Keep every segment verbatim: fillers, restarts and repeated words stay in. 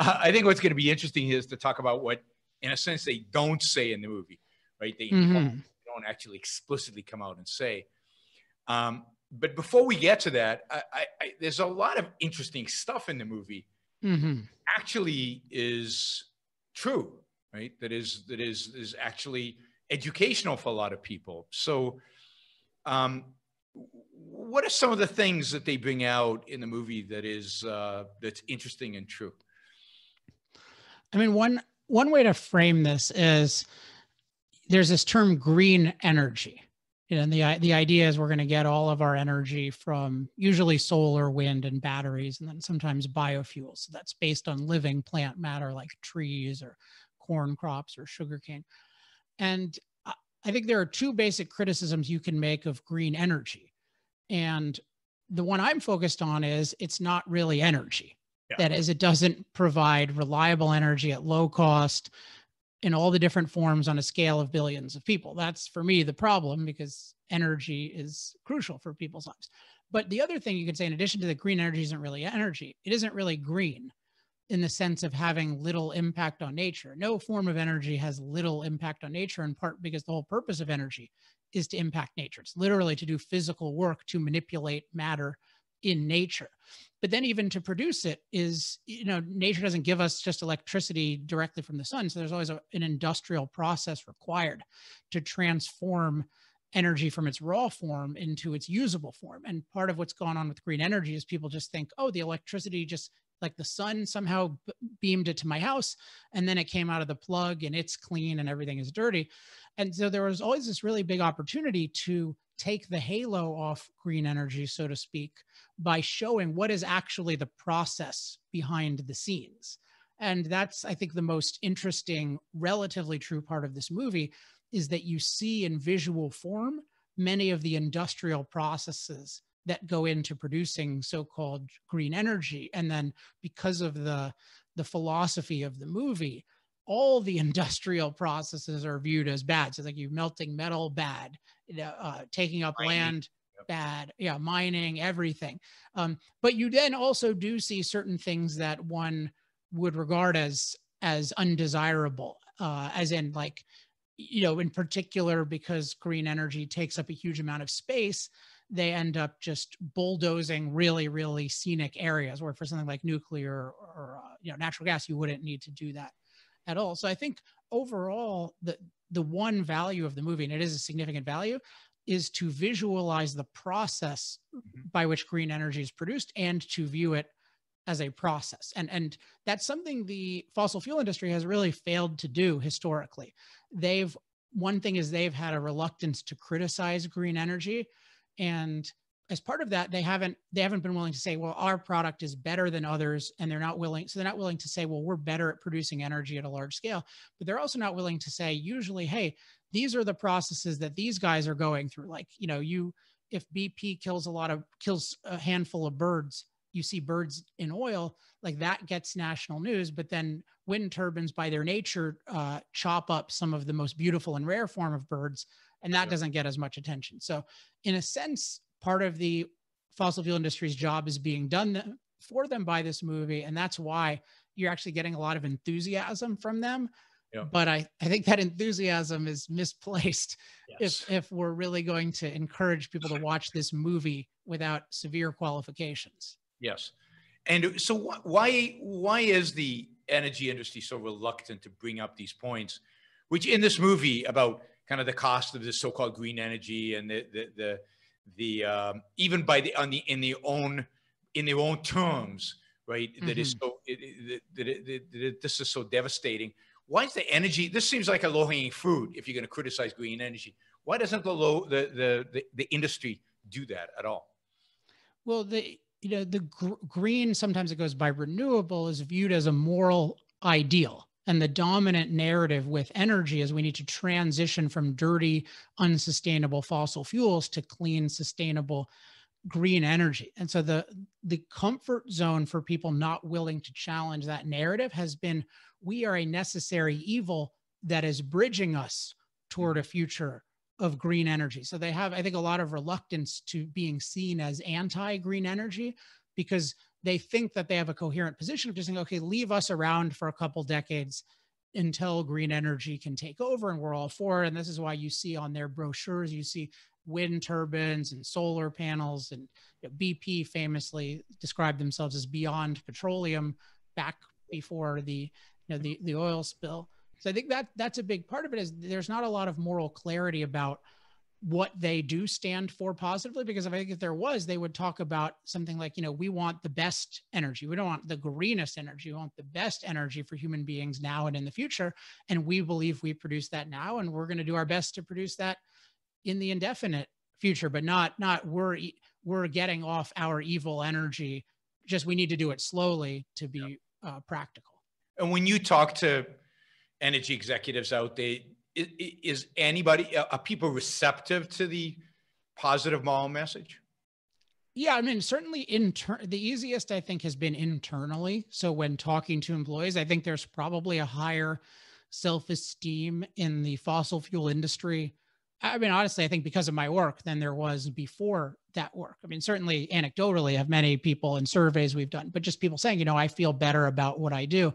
uh, I think what's going to be interesting is to talk about what, in a sense, they don't say in the movie, right? They mm-hmm. don't actually explicitly come out and say. Um, but before we get to that, I, I, I, there's a lot of interesting stuff in the movie mm-hmm. actually is true, right? That is, that is, is actually educational for a lot of people. So um, what are some of the things that they bring out in the movie that is, uh, that's interesting and true? I mean, one, one way to frame this is there's this term green energy. You know, and the, the idea is we're going to get all of our energy from usually solar, wind, and batteries, and then sometimes biofuels. So that's based on living plant matter like trees or corn crops or sugarcane. And I think there are two basic criticisms you can make of green energy. And the one I'm focused on is it's not really energy. Yeah. That is, it doesn't provide reliable energy at low cost in all the different forms on a scale of billions of people. That's, for me, the problem, because energy is crucial for people's lives. But the other thing you can say, in addition to that, green energy isn't really energy, it isn't really green in the sense of having little impact on nature. No form of energy has little impact on nature, in part because the whole purpose of energy is to impact nature. It's literally to do physical work, to manipulate matter in nature. But then even to produce it is, you know, nature doesn't give us just electricity directly from the sun. So there's always a, an industrial process required to transform energy from its raw form into its usable form. And part of what's gone on with green energy is people just think, oh, the electricity just, like the sun somehow beamed it to my house, and then it came out of the plug and it's clean and everything is dirty. And so there was always this really big opportunity to take the halo off green energy, so to speak, by showing what is actually the process behind the scenes. And that's, I think, the most interesting, relatively true part of this movie, is that you see in visual form many of the industrial processes that go into producing so-called green energy. And then because of the, the philosophy of the movie, all the industrial processes are viewed as bad. So like you melting metal, bad, uh, taking up mining. land, yep. bad, yeah, mining, everything. Um, but you then also do see certain things that one would regard as, as undesirable, uh, as in like, you know, in particular, because green energy takes up a huge amount of space, they end up just bulldozing really, really scenic areas, where for something like nuclear or uh, you know, natural gas, you wouldn't need to do that at all. So I think overall, the, the one value of the movie, and it is a significant value, is to visualize the process mm-hmm. by which green energy is produced, and to view it as a process. And, and that's something the fossil fuel industry has really failed to do historically. They've, one thing is they've had a reluctance to criticize green energy. And as part of that, they haven't they haven't been willing to say, well, our product is better than others, and they're not willing. So they're not willing to say, well, we're better at producing energy at a large scale. But they're also not willing to say, usually, hey, these are the processes that these guys are going through. Like, you know, you if B P kills a lot of kills a handful of birds, you see birds in oil, like that gets national news. But then wind turbines, by their nature, uh, chop up some of the most beautiful and rare form of birds. And that doesn't get as much attention. So in a sense, part of the fossil fuel industry's job is being done th- for them by this movie. And that's why you're actually getting a lot of enthusiasm from them. Yeah. But I, I think that enthusiasm is misplaced. Yes. if, if we're really going to encourage people to watch this movie without severe qualifications. Yes. And so wh- why why is the energy industry so reluctant to bring up these points, which in this movie about kind of the cost of this so-called green energy, and the the the, the um, even by the on the in the own in their own terms, right? Mm-hmm. That is so it, it, that it, that it, this is so devastating. Why is the energy? This seems like a low-hanging fruit if you're going to criticize green energy. Why doesn't the low the the the, the industry do that at all? Well, the you know the gr- green sometimes it goes by renewable is viewed as a moral ideal. And the dominant narrative with energy is we need to transition from dirty, unsustainable fossil fuels to clean, sustainable, green energy. And so the, the comfort zone for people not willing to challenge that narrative has been, we are a necessary evil that is bridging us toward a future of green energy. So they have, I think, a lot of reluctance to being seen as anti-green energy, because they think that they have a coherent position of just saying, okay, leave us around for a couple decades until green energy can take over and we're all for it. And this is why you see on their brochures, you see wind turbines and solar panels, and you know, B P famously described themselves as beyond petroleum back before the, you know, the, the oil spill. So I think that that's a big part of it, is there's not a lot of moral clarity about what they do stand for positively, because if I think if there was, they would talk about something like, you know, we want the best energy. We don't want the greenest energy. We want the best energy for human beings now and in the future. And we believe we produce that now, and we're going to do our best to produce that in the indefinite future, but not, not we're, we're getting off our evil energy. Just, we need to do it slowly to be yeah. uh, practical. And when you talk to energy executives out there, is anybody, are people receptive to the positive moral message? Yeah, I mean, certainly inter- the easiest, I think, has been internally. So when talking to employees, I think there's probably a higher self-esteem in the fossil fuel industry. I mean, honestly, I think because of my work than there was before that work. I mean, certainly anecdotally, I have many people in surveys we've done, but just people saying, you know, I feel better about what I do.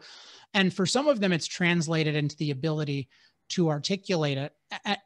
And for some of them, it's translated into the ability to articulate it.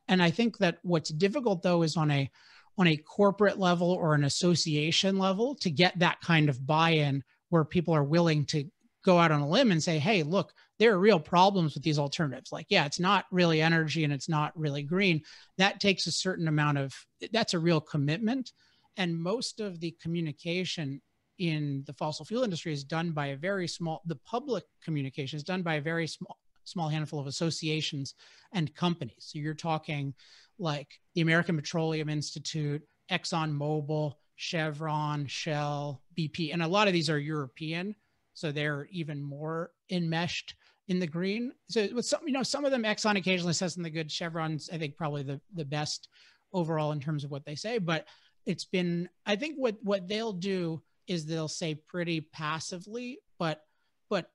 And I think that what's difficult, though, is on a on a corporate level or an association level to get that kind of buy-in where people are willing to go out on a limb and say, hey, look, there are real problems with these alternatives. Like, yeah, it's not really energy and it's not really green. That takes a certain amount of, that's a real commitment. And most of the communication in the fossil fuel industry is done by a very small, the public communication is done by a very small, small handful of associations and companies. So you're talking like the American Petroleum Institute, Exxon Mobil, Chevron, Shell, B P, and a lot of these are European. So they're even more enmeshed in the green. So with some, you know, some of them, Exxon occasionally says something good. Chevron's, I think, probably the, the best overall in terms of what they say. But it's been, I think what, what they'll do is they'll say pretty passively, but but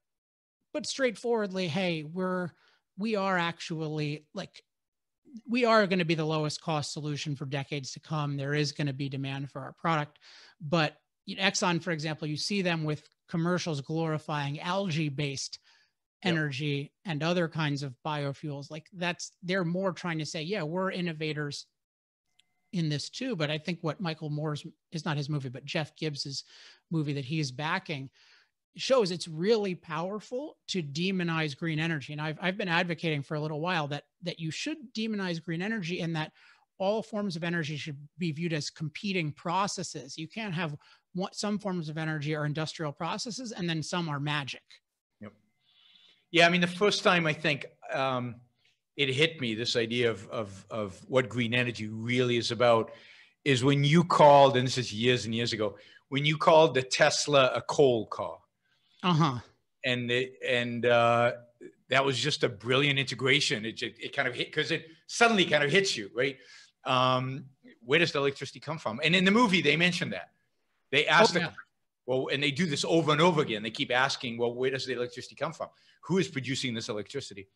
but straightforwardly, hey, we're we are actually like we are going to be the lowest cost solution for decades to come. There is going to be demand for our product. But you know, Exxon, for example, you see them with commercials glorifying algae-based energy yep. and other kinds of biofuels. Like that's, they're more trying to say, yeah, we're innovators in this too. But I think what Michael Moore's, is not his movie, but Jeff Gibbs's movie that he's backing shows it's really powerful to demonize green energy. And I've, I've been advocating for a little while that, that you should demonize green energy, and that all forms of energy should be viewed as competing processes. You can't have one, some forms of energy are industrial processes, and then some are magic. Yep. Yeah, I mean, the first time I think um, it hit me, this idea of, of, of what green energy really is about, is when you called, and this is years and years ago, when you called the Tesla a coal car. Uh-huh. And, it, and uh, that was just a brilliant integration. It, it, it kind of hit, because it suddenly kind of hits you, right? Um, where does the electricity come from? And in the movie, they mentioned that. They ask oh, yeah. them, well, and they do this over and over again. They keep asking, well, where does the electricity come from? Who is producing this electricity?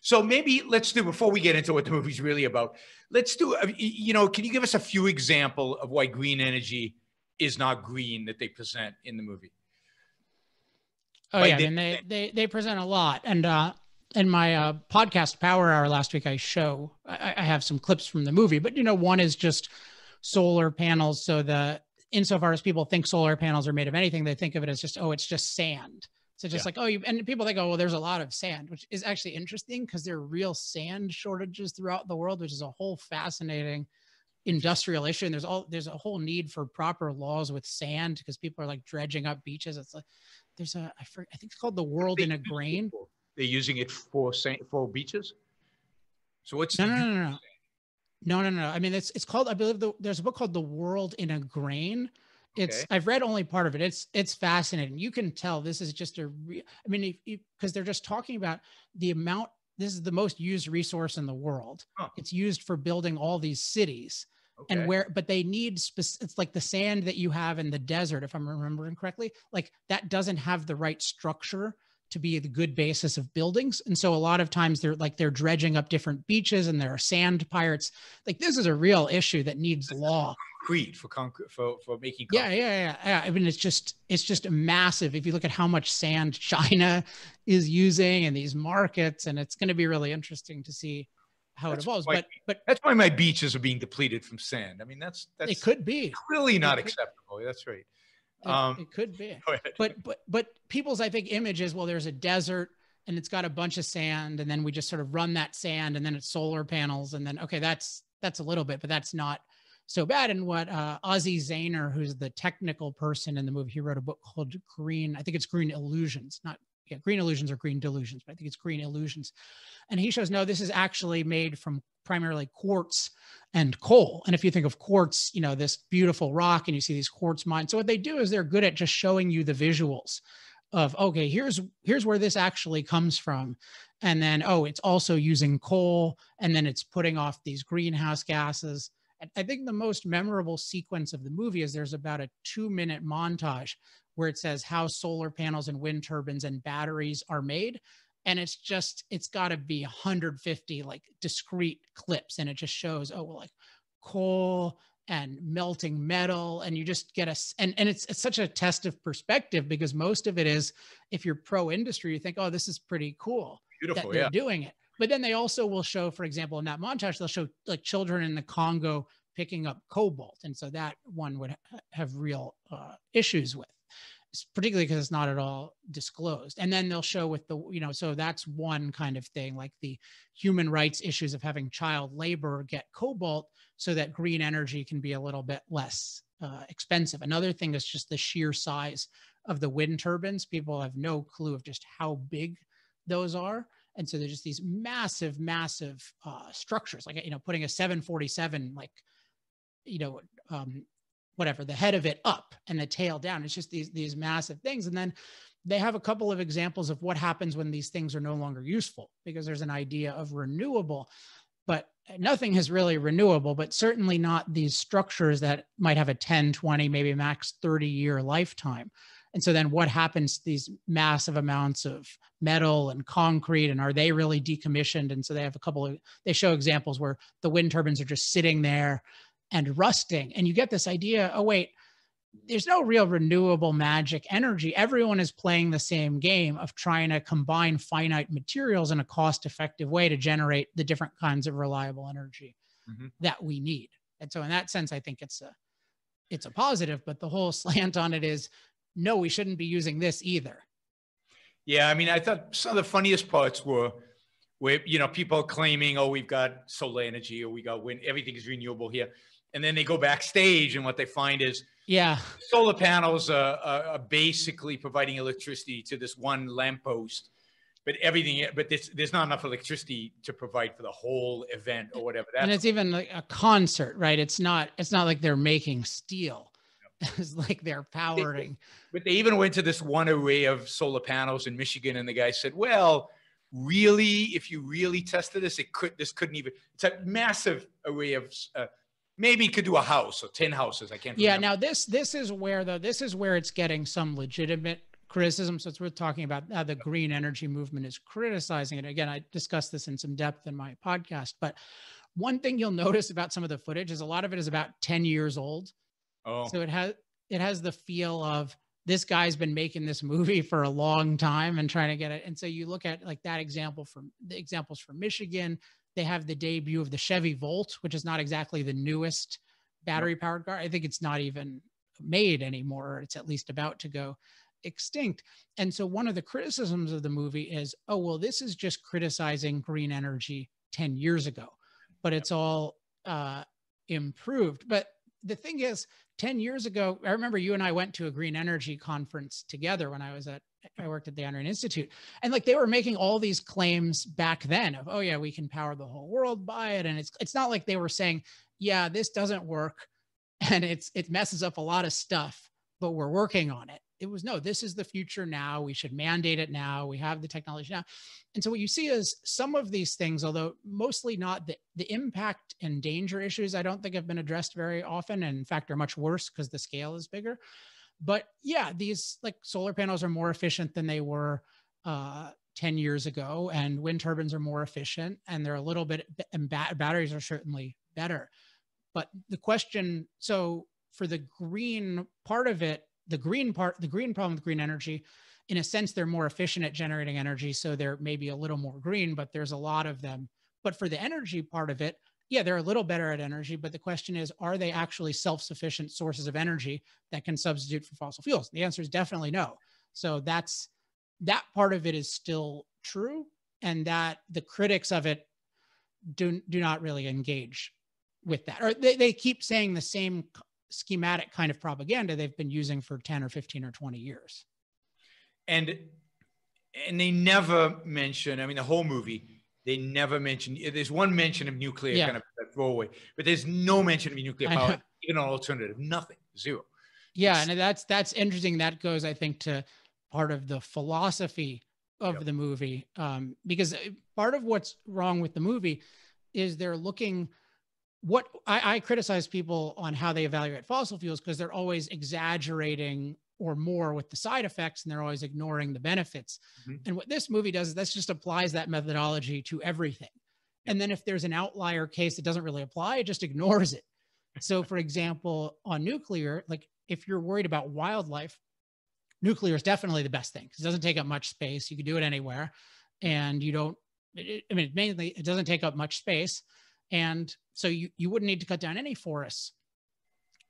So maybe let's do, before we get into what the movie's really about, let's do, you know, can you give us a few examples of why green energy is not green that they present in the movie? Oh, like yeah, they, I mean, they, they, they present a lot. And uh, in my uh, podcast Power Hour last week, I show, I, I have some clips from the movie. But, you know, one is just solar panels. So the, insofar as people think solar panels are made of anything, they think of it as just, oh, it's just sand. So just yeah. like, oh, you, and people think, oh, well, there's a lot of sand, which is actually interesting because there are real sand shortages throughout the world, which is a whole fascinating industrial issue. And there's all, there's a whole need for proper laws with sand because people are like dredging up beaches. It's like, there's a, I, forget, I think it's called The World in a Grain. They're using it for sand, for beaches. So what's no, no, no, no. No, no, no. I mean, it's it's called, I believe the, there's a book called The World in a Grain. It's, okay. I've read only part of it. It's it's fascinating. You can tell this is just a, re, I mean, because they're just talking about the amount, this is the most used resource in the world. Huh. It's used for building all these cities. Okay. And where, but they need, spec- it's like the sand that you have in the desert, if I'm remembering correctly, like that doesn't have the right structure to be the good basis of buildings. And so a lot of times they're like, they're dredging up different beaches and there are sand pirates. Like this is a real issue that needs law. concrete, for concrete, for, for making concrete. Yeah, yeah, yeah, yeah. I mean, it's just, it's just massive. If you look at how much sand China is using in these markets, and it's going to be really interesting to see how that's it evolves. Why, but, but that's why my beaches are being depleted from sand. I mean, that's, that's it could be really not acceptable. That's right. It, um, it could be, but, but, but people's, I think, image is, well, there's a desert and it's got a bunch of sand, and then we just sort of run that sand, and then it's solar panels, and then, okay, that's, that's a little bit, but that's not so bad. And what uh, Ozzie Zahner, who's the technical person in the movie, he wrote a book called Green, I think it's Green Illusions, not yeah, Green Illusions or Green Delusions, but I think it's Green Illusions. And he shows, no, this is actually made from primarily quartz and coal. And if you think of quartz, you know, this beautiful rock, and you see these quartz mines. So what they do is they're good at just showing you the visuals of, okay, here's, here's where this actually comes from. And then, oh, it's also using coal, and then it's putting off these greenhouse gases. And I think the most memorable sequence of the movie is there's about a two minute montage where it says how solar panels and wind turbines and batteries are made. And it's just, it's got to be one hundred fifty like discrete clips. And it just shows, oh, well, like coal and melting metal. And you just get a, and, and it's, it's such a test of perspective, because most of it is, if you're pro industry, you think, oh, this is pretty cool. Beautiful, that they're yeah. doing it. But then they also will show, for example, in that montage, they'll show like children in the Congo picking up cobalt. And so that one would ha have real uh, issues with, particularly because it's not at all disclosed. And then they'll show with the, you know, so that's one kind of thing, like the human rights issues of having child labor get cobalt so that green energy can be a little bit less uh, expensive. Another thing is just the sheer size of the wind turbines. People have no clue of just how big those are. And so there's just these massive, massive uh, structures, like, you know, putting a seven forty-seven, like, you know, um, whatever, the head of it up and the tail down. It's just these, these massive things. And then they have a couple of examples of what happens when these things are no longer useful, because there's an idea of renewable, but nothing is really renewable, but certainly not these structures that might have a ten, twenty, maybe max thirty year lifetime. And so then what happens to these massive amounts of metal and concrete, and are they really decommissioned? And so they have a couple of, they show examples where the wind turbines are just sitting there and rusting. And you get this idea, oh wait, there's no real renewable magic energy. Everyone is playing the same game of trying to combine finite materials in a cost-effective way to generate the different kinds of reliable energy mm-hmm. that we need. And so in that sense, I think it's a, it's a positive, but the whole slant on it is, no, we shouldn't be using this either. Yeah, I mean, I thought some of the funniest parts were where, you know, people claiming, oh, we've got solar energy, or we got wind, everything is renewable here. And then they go backstage, and what they find is yeah, solar panels are, are, are basically providing electricity to this one lamppost, but everything, but this, there's not enough electricity to provide for the whole event or whatever. That's and it's even like a concert, right? It's not, it's not like they're making steel. It's like they're powering. But they even went to this one array of solar panels in Michigan, and the guy said, well, really, if you really tested this, it could, this couldn't even, it's a massive array of, uh, maybe it could do a house or ten houses. I can't remember. Yeah, now this, this is where though, this is where it's getting some legitimate criticism. So it's worth talking about how the green energy movement is criticizing it. Again, I discussed this in some depth in my podcast, but one thing you'll notice about some of the footage is a lot of it is about ten years old. Oh. So it has, it has the feel of this guy's been making this movie for a long time and trying to get it. And so you look at like that example from the examples from Michigan, they have the debut of the Chevy Volt, which is not exactly the newest battery powered car. I think it's not even made anymore. It's at least about to go extinct. And so one of the criticisms of the movie is, oh, well, this is just criticizing green energy ten years ago, but it's all uh, improved. But the thing is, ten years ago, I remember you and I went to a green energy conference together when I was at, I worked at the Ayn Rand Institute. And like they were making all these claims back then of, oh yeah, we can power the whole world by it. And it's, it's not like they were saying, yeah, this doesn't work and it's, it messes up a lot of stuff, but we're working on it. It was, no, this is the future now. We should mandate it now. We have the technology now. And so what you see is some of these things, although mostly not the, the impact and danger issues, I don't think have been addressed very often. And in fact, are much worse because the scale is bigger. But yeah, these like solar panels are more efficient than they were uh, ten years ago. And wind turbines are more efficient. And they're a little bit, and ba- batteries are certainly better. But the question, so for the green part of it, the green part, the green problem with green energy, in a sense, they're more efficient at generating energy. So they're maybe a little more green, but there's a lot of them. But for the energy part of it, yeah, they're a little better at energy, but the question is, are they actually self-sufficient sources of energy that can substitute for fossil fuels? The answer is definitely no. So that's, that part of it is still true, and that the critics of it do, do not really engage with that. Or they, they keep saying the same schematic kind of propaganda they've been using for ten or fifteen or twenty years. And, and they never mention, I mean, the whole movie, they never mention, there's one mention of nuclear, yeah. kind of throwaway, but there's no mention of nuclear power, even an alternative, nothing, zero. Yeah, it's, and that's that's interesting. That goes, I think, to part of the philosophy of yep. the movie, um, because part of what's wrong with the movie is they're looking, what, I, I criticize people on how they evaluate fossil fuels because they're always exaggerating or more with the side effects, and they're always ignoring the benefits. Mm-hmm. And what this movie does is that just applies that methodology to everything. Yeah. And then if there's an outlier case that doesn't really apply, it just ignores it. So for example, on nuclear, like if you're worried about wildlife, nuclear is definitely the best thing because it doesn't take up much space. You can do it anywhere. And you don't, it, I mean, mainly it doesn't take up much space. And so you, you wouldn't need to cut down any forests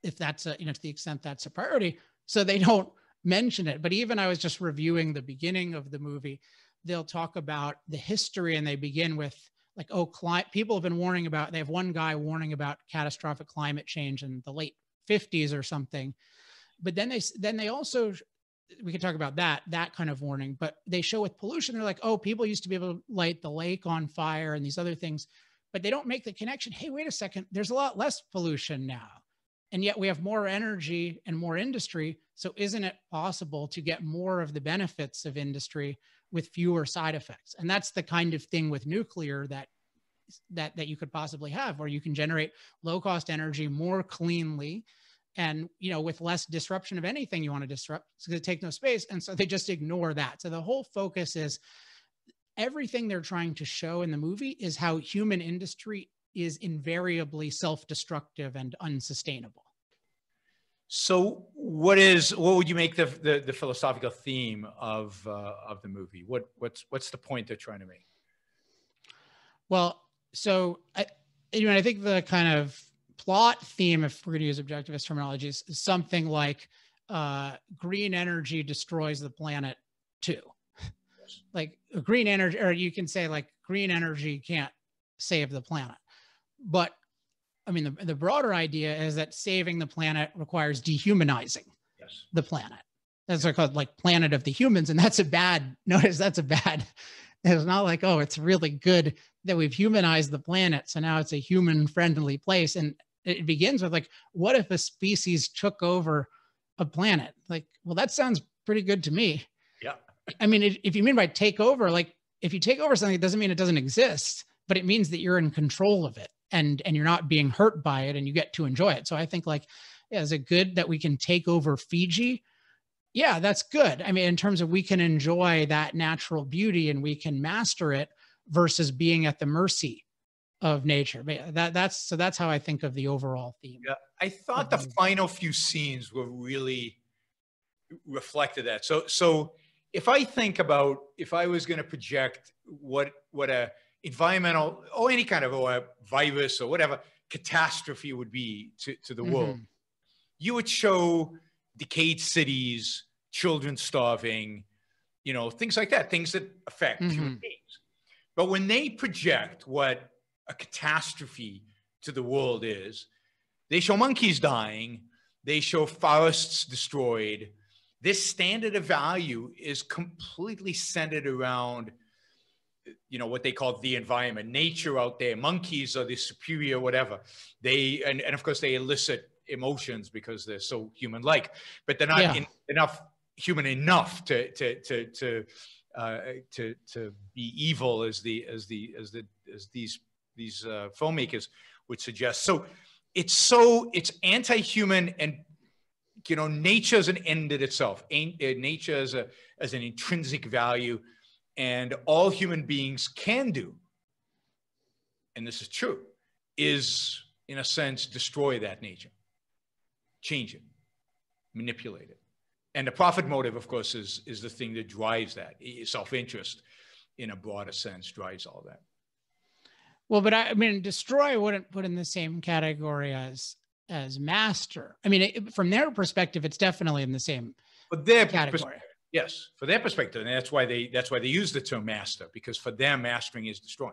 if that's a, you know, to the extent that's a priority. So they don't mention it. But even I was just reviewing the beginning of the movie, they'll talk about the history and they begin with like, oh, people have been warning about, they have one guy warning about catastrophic climate change in the late fifties or something. But then they, then they also, we can talk about that, that kind of warning, but they show with pollution, they're like, oh, people used to be able to light the lake on fire and these other things, but they don't make the connection. Hey, wait a second, there's a lot less pollution now. And yet we have more energy and more industry. So isn't it possible to get more of the benefits of industry with fewer side effects? And that's the kind of thing with nuclear that, that, that you could possibly have, where you can generate low cost energy more cleanly and, you know, with less disruption of anything you want to disrupt, so they take no space. And so they just ignore that. So the whole focus is everything they're trying to show in the movie is how human industry is invariably self-destructive and unsustainable. So what is, what would you make the, the, the philosophical theme of, uh, of the movie? What, what's, what's the point they're trying to make? Well, so I, you know, I think the kind of plot theme, if we're going to use objectivist terminology, is something like uh, green energy destroys the planet too. Yes. Like green energy, or you can say like green energy can't save the planet. But I mean, the, the broader idea is that saving the planet requires dehumanizing yes. the planet. That's what I call like Planet of the Humans. And that's a bad, notice that's a bad, it's not like, oh, it's really good that we've humanized the planet. So now it's a human friendly place. And it begins with like, what if a species took over a planet? Like, well, that sounds pretty good to me. Yeah. I mean, if, if you mean by take over, like if you take over something, it doesn't mean it doesn't exist, but it means that you're in control of it. And, and you're not being hurt by it and you get to enjoy it. So I think like, yeah, is it good that we can take over Fiji? Yeah, that's good. I mean, in terms of we can enjoy that natural beauty and we can master it versus being at the mercy of nature. But that, that's, so that's how I think of the overall theme. Yeah, I thought the final few scenes were really reflected that. So, so if I think about, if I was going to project what, what a, environmental or any kind of or a virus or whatever catastrophe would be to, to the mm-hmm. world, you would show decayed cities, children starving, you know, things like that, things that affect mm-hmm. human beings. But when they project what a catastrophe to the world is, they show monkeys dying, they show forests destroyed. This standard of value is completely centered around you know, what they call the environment, nature out there, monkeys are the superior, whatever they, and, and of course they elicit emotions because they're so human-like, but they're not yeah. in, enough human enough to, to, to, to, uh, to, to be evil as the, as the, as the, as these, these uh, filmmakers would suggest. So it's so it's anti-human and, you know, nature is an end in itself. Nature is a, as an intrinsic value. And all human beings can do, and this is true, is in a sense, destroy that nature, change it, manipulate it. And the profit motive, of course, is, is the thing that drives that. Self-interest, in a broader sense, drives all that. Well, but I, I mean, destroy wouldn't put in the same category as as master. I mean, it, from their perspective, it's definitely in the same but their category. Yes, for their perspective, and that's why they that's why they use the term master, because for them, mastering is destroying.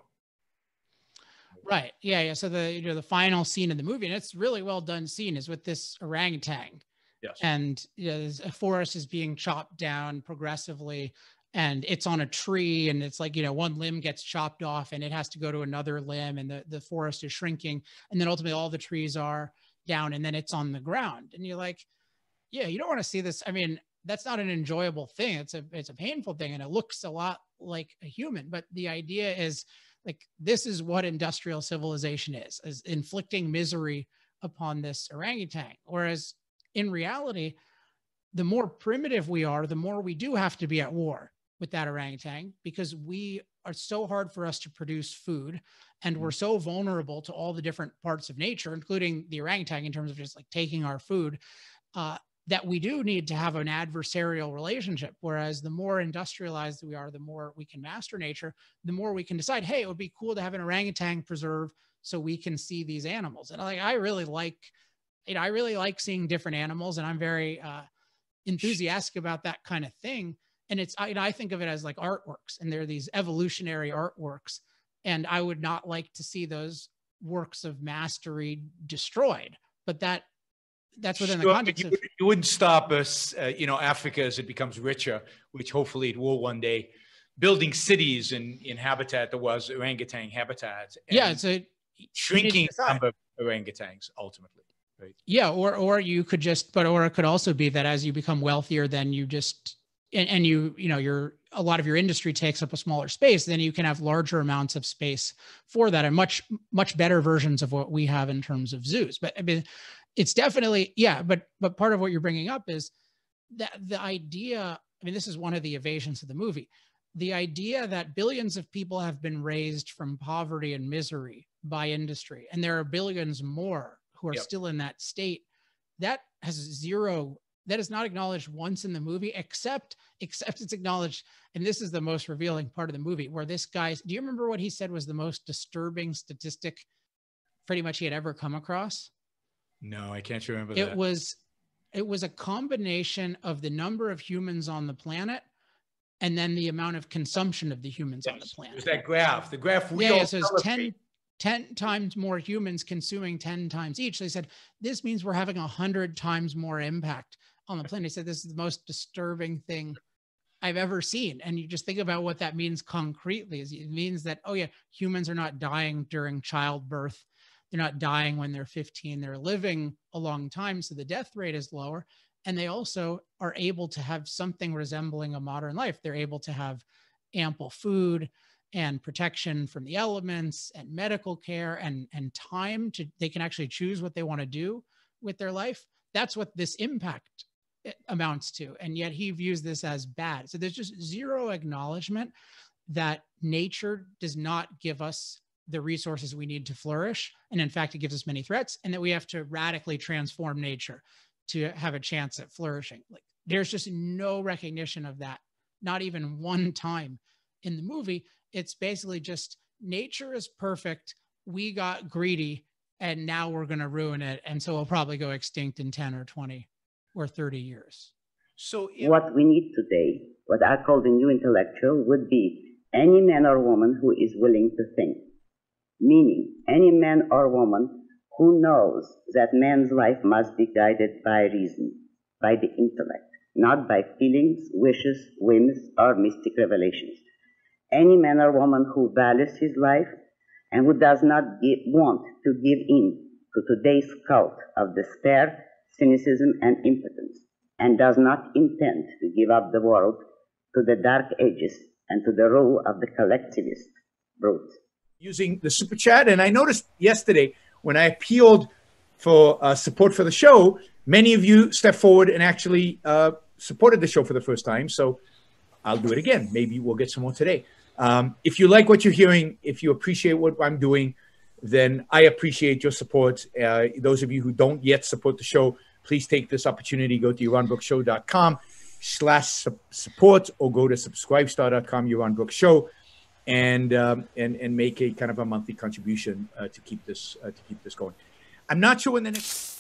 Right. Yeah. Yeah. So the you know the final scene in the movie, and it's really well done scene, is with this orangutan. Yes. And you know, a forest is being chopped down progressively, and it's on a tree, and it's like, you know, one limb gets chopped off and it has to go to another limb, and the, the forest is shrinking. And then ultimately all the trees are down, and then it's on the ground. And you're like, yeah, you don't want to see this. I mean, that's not an enjoyable thing. It's a, it's a painful thing, and it looks a lot like a human. But the idea is, like, this is what industrial civilization is, is inflicting misery upon this orangutan. Whereas in reality, the more primitive we are, the more we do have to be at war with that orangutan, because we are so hard for us to produce food, and we're so vulnerable to all the different parts of nature, including the orangutan, in terms of just like taking our food, uh, that we do need to have an adversarial relationship. Whereas the more industrialized we are, the more we can master nature, the more we can decide, hey, it would be cool to have an orangutan preserve so we can see these animals. And like, I really like, you know, I really like seeing different animals, and I'm very uh, enthusiastic about that kind of thing. And it's, I, I think of it as like artworks, and there are these evolutionary artworks, and I would not like to see those works of mastery destroyed. But that, that's within sure, the context you, of- You wouldn't stop us, uh, you know, Africa, as it becomes richer, which hopefully it will one day, building cities in, in habitat that was orangutan habitat. And yeah, it's a- shrinking number of orangutans, ultimately. Right. Yeah, or or you could just, but or it could also be that as you become wealthier, then you just and, and you you know your a lot of your industry takes up a smaller space. Then you can have larger amounts of space for that, and much much better versions of what we have in terms of zoos. But I mean, it's definitely yeah. But but part of what you're bringing up is that the idea. I mean, this is one of the evasions of the movie. The idea that billions of people have been raised from poverty and misery by industry, and there are billions more who are yep. still in that state, that has zero, that is not acknowledged once in the movie, except, except it's acknowledged. And this is the most revealing part of the movie, where this guy's, do you remember what he said was the most disturbing statistic pretty much he had ever come across? No, I can't remember it that. It was, it was a combination of the number of humans on the planet and then the amount of consumption of the humans yes. on the planet. It was that graph, the graph we yeah, all yeah, so it's ten times more humans consuming ten times each. They said, this means we're having one hundred times more impact on the planet. They said, this is the most disturbing thing I've ever seen. And you just think about what that means concretely. It means that, oh yeah, humans are not dying during childbirth. They're not dying when they're fifteen. They're living a long time, so the death rate is lower. And they also are able to have something resembling a modern life. They're able to have ample food and protection from the elements and medical care and, and time to, they can actually choose what they want to do with their life. That's what this impact amounts to. And yet he views this as bad. So there's just zero acknowledgement that nature does not give us the resources we need to flourish. And in fact, it gives us many threats, and that we have to radically transform nature to have a chance at flourishing. Like, there's just no recognition of that, not even one time in the movie. It's basically just, nature is perfect, we got greedy, and now we're going to ruin it, and so we'll probably go extinct in ten or twenty or thirty years. So if- what we need today, what I call the new intellectual, would be any man or woman who is willing to think. Meaning, any man or woman who knows that man's life must be guided by reason, by the intellect, not by feelings, wishes, whims, or mystic revelations. Any man or woman who values his life and who does not give, want to give in to today's cult of despair, cynicism, and impotence, and does not intend to give up the world to the dark ages and to the rule of the collectivist brute. Using the super chat, and I noticed yesterday when I appealed for uh, support for the show, many of you stepped forward and actually uh, supported the show for the first time. So I'll do it again. Maybe we'll get some more today. Um, if you like what you're hearing, if you appreciate what I'm doing, then I appreciate your support. Uh, those of you who don't yet support the show, please take this opportunity, go to yaron brook show dot com slash support, or go to subscribestar dot com, Yaron Brook Show, and, um, and, and make a kind of a monthly contribution uh, to keep this, uh, to keep this going. I'm not sure when the next...